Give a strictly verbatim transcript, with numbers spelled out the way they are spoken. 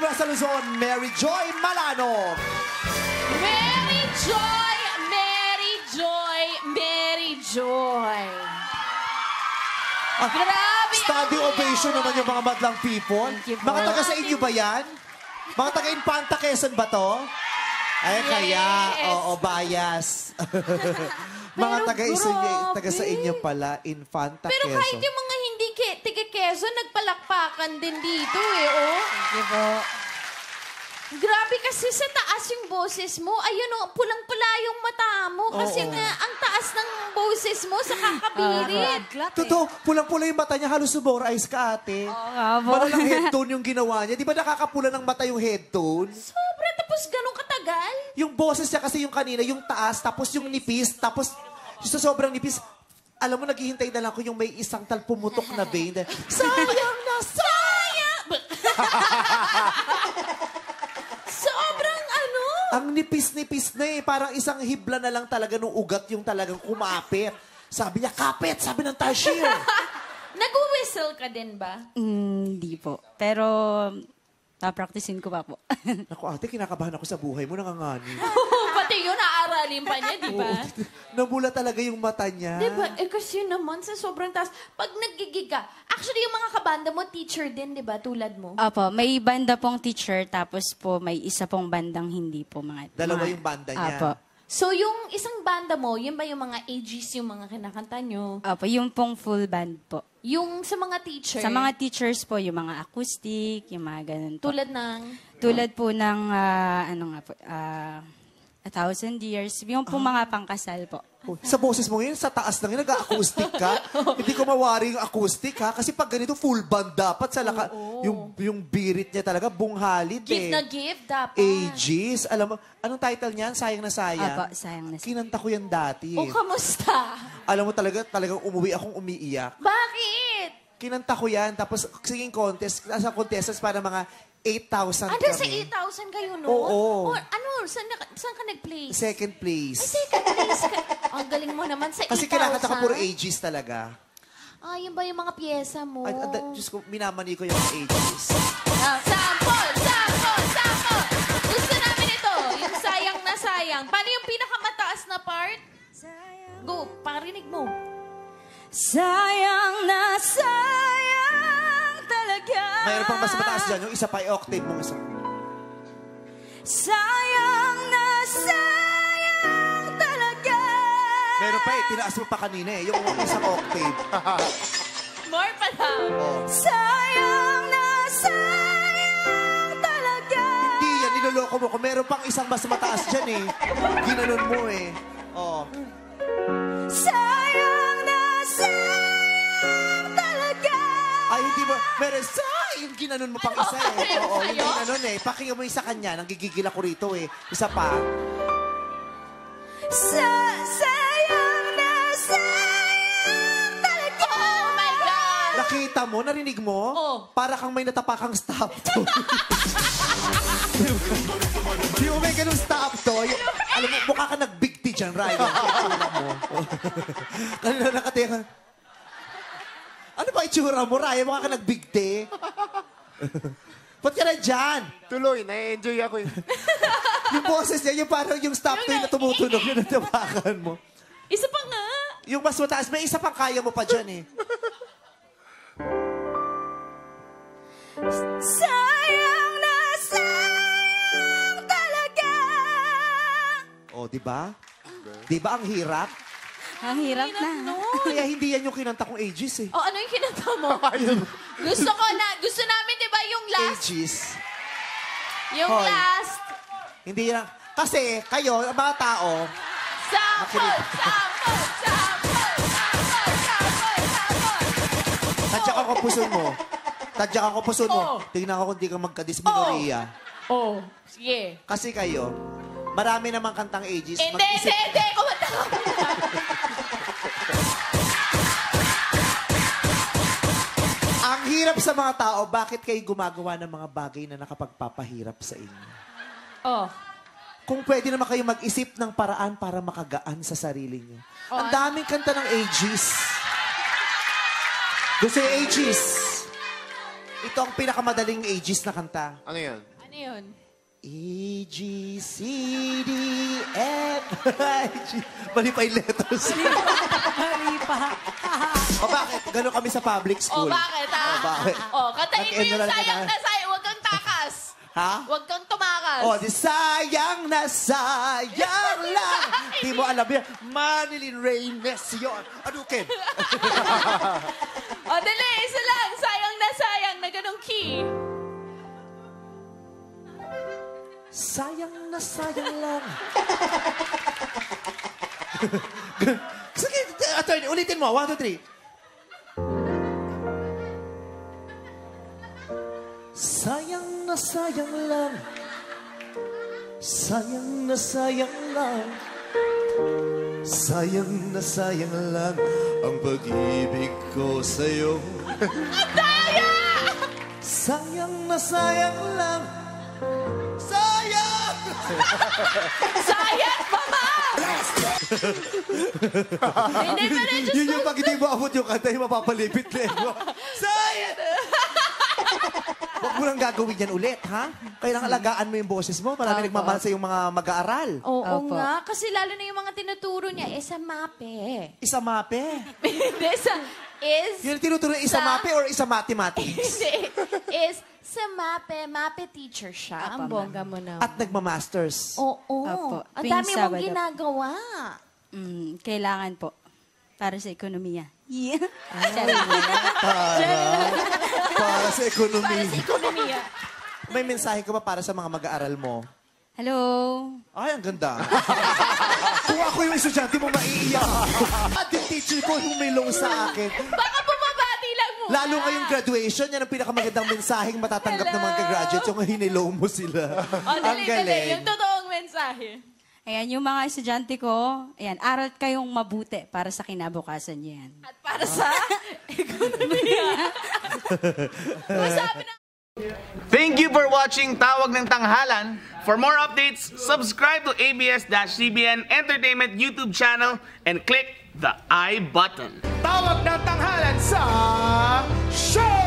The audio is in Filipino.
mula sa Luzon, Mery Joy Malanog. Mery Joy, Mery Joy, Mery Joy. Ah, grabe. Standing ovation naman yung mga madlang people. Mga taga sa inyo ba yan? Mga taga Infanta Quezon ba to? Ay, yes. Kaya, oo, bias. Mga taga, taga sa inyo pala, Infanta Quezon. Pero kahit yung mga hindi taga Quezon, nagpalakpakan din dito eh, oh. Thank you po. Grabe kasi sa taas yung boses mo. Ayun o, oh, pulang-pula yung mata mo. Kasi oh, oh. nga, ang taas ng boses mo sa kakabirit. Uh, eh. Totoo, pulang-pula yung mata niya. Halos sumorize ka, ate. Oo, oh, oh, Malang headtone yung ginawa niya. Di ba nakakapula ng mata yung headtone? Sobra, tapos ganun katagal. Yung boses niya kasi yung kanina, yung taas, tapos yung nipis, tapos yung sobrang nipis. Alam mo, naghihintay na lang ko yung may isang talpumutok na vein. Sayang na sayang! Sobrang ano? Ang nipis-nipis na eh. Parang isang hibla na lang talaga nung ugat yung talagang kumapit. Sabi niya, kapit! Sabi ng Tashir. Nag-whistle ka din ba? Hindi mm, po. Pero, na-practicein ko pa po. Naku, ate, kinakabahan ako sa buhay mo. Nangangani. Pati yun, aaralin pa niya, di ba? Nabula talaga yung mata niya. Di ba? Eh, kasi naman sa sobrang taas. Pag naggigig ka, actually, yung mga kabanda mo, teacher din, di ba? Tulad mo. Opo, may banda pong teacher, tapos po may isa pong bandang hindi po. Mga, Dalawa mga, yung banda niya. Opo. So, yung isang banda mo, yun ba yung mga Aegis, yung mga kinakanta nyo? Opo, yung pong full band po. Yung sa mga teachers? Sa mga teachers po, yung mga acoustic, yung mga ganun po. Tulad ng? Tulad po ng, uh, ano nga po, ah... Uh, A thousand years. Yung pong ah. mga pangkasal po. Sa boses mo ngayon, sa taas na ngayon, nag-acoustic ka. Hindi ko mawari yung acoustic, ha? Kasi pag ganito, full band dapat. Sa laka, oh, oh. yung, yung birit niya talaga, bunghalid give eh. Give na give dapat. Aegis. Alam mo, anong title niyan? Sayang na sayang. Apo, sayang na sayang. Kinanta ko yan dati. Eh. O, kamusta? Alam mo talaga, talagang umuwi akong umiiyak. Bakit? Kinanta ko yan, tapos singing contest, sa contestas para mga eight thousand kami. Ano, sa eight thousand kayo, no? Oo. O, ano, saan, na, saan ka nag-place? Second place. Ay, second place ka. Ang oh, galing mo naman sa eight thousand. Kasi kinakata ka puro Aegis talaga. Ay, yun ba yung mga piyesa mo? Ay, ay, Diyos ko, minamani ko yung Aegis. Oh, sample, sample, sample! Gusto namin ito, yung sayang na sayang. Paano yung pinakamataas na part? Go, parinig mo. Sayang na sayang. Mayroon pang mas mataas dyan. Yung isa pa, i-octave mong isa. Sayang na sayang talaga. Meron pa eh. Tinaas mo pa kanina eh. Yung isang octave. More pa lang. Oh. Sayang na sayang talaga. Hindi yan. Niloloko mo ko. Meron pang isang mas mataas dyan eh. Ginanon mo eh. Oh. Sayang na sayang talaga. Ay, hindi mo. Meron sayang. Yung ginanon mo pang isa eh. Oo, yung ginanon eh. Pakinggan mo yung sa kanya. Nanggigigil ako rito eh. Isa pa. Sayang na sayang talaga. Oh my God! Nakita mo? Narinig mo? Oo. Para kang may natapakang stop toy. Di mo may ganun stop toy. Alam mo, mukha ka nag-big tea dyan, Ryan. Kanina nakatingan. Ano ba itsura mo, Raya? Mukha ka nagbigte. Ba't ka na dyan? Tuloy, na-enjoy ako. Yung boses niya, yung parang yung stop toy na tumutunog, yun ang tapakan mo. Isa pa nga. Yung mas mataas, may isa pang kaya mo pa dyan eh. Sayang na sayang talaga. O, diba? Diba ang hirap? Ang hirap, hirap na. Nun. Kaya hindi yan yung kinanta kong Aegis eh. O, oh, ano yung kinanta mo? Gusto ko na, gusto namin diba yung last? Aegis. Yung Hoy. last. Hindi yan. Kasi kayo, mga tao. Sample, sample, sample, sample, sample, sample. Tadya ka kung puson mo. Tadya ka kung puson mo. Oh. Tingnan ko kung di ka magka-disminorya. Oo. Oh. Oh. Sige. Kasi kayo, marami namang kantang Aegis. Hindi, hindi, hindi. Kumanta ko. Ang hirap sa mga tao, bakit kayo gumagawa ng mga bagay na nakapagpapahirap sa inyo? Oh. Kung pwede naman kayo mag-isip ng paraan para makagaan sa sarili niyo. Oh, ang daming kanta ng Aegis. Gusto yung Aegis. Ito ang pinakamadaling Aegis na kanta. Ano yan? Ano yun? E G C D F I G. Mali pa yung letters. Mali pa. O bakit? Ganon kami sa public school. O bakit, ha? O bakit? O, kantain mo yung sayang na sayang. Huwag kang takas. Ha? Huwag kang tumakas. O, di sayang na sayang lang. Di mo alam yan. Manilin Reynes yun. Adukin. O, dali. Isa lang. Sayang na sayang na ganong key. Sayang na sayang lang. Sige, attorney, ulitin mo. One, two, three. Sayang na sayang lang. Sayang na sayang lang. Sayang na sayang lang ang pag-ibig ko sa'yo. Adaya! Sayang na sayang lang. Sayang, mama! Yun yung pag hindi mo abot yung kanta, yung mapapalipit na ego. Sayang! Huwag mo lang gagawin yan ulit, ha? Kailangan alagaan mo yung boses mo. Marami nagmamahal sa yung mga mag-aaral. Oo nga. Kasi lalo na yung mga tinuturo niya, isa mape. Isa mape? Hindi, sa... Is... Yung tinuturo niya, isa mape or isa mathematics? Hindi. Is... Sa MAPE, MAPE teacher siya. Ang bongga mo na. At nagmamasters. Oo. Ang dami mong ginagawa. Mm, kailangan po. Para sa ekonomiya. Yeah. Para sa ekonomiya. Para sa ekonomiya. May mensahe ka ba para sa mga mag-aaral mo? Hello. Ay, ang ganda. Kung ako yung estudyante mo, maiiyak. At yung teacher ko humilaw sa akin. Baka po. Lalo ngayong graduation, yan ang pinakamagandang mensaheng matatanggap ng mga graduates, yung hinilaw mo sila. O, dali, dali. Yung totoong mensahe. Ayan, yung mga estudyante ko, ayan, aral kayong mabuti para sa kinabukasan niyan. At para sa ekonomiya. Masabi na... Thank you for watching Tawag ng Tanghalan. For more updates, subscribe to A B S C B N Entertainment YouTube channel and click the I button. Tawag ng Tanghalan sa show!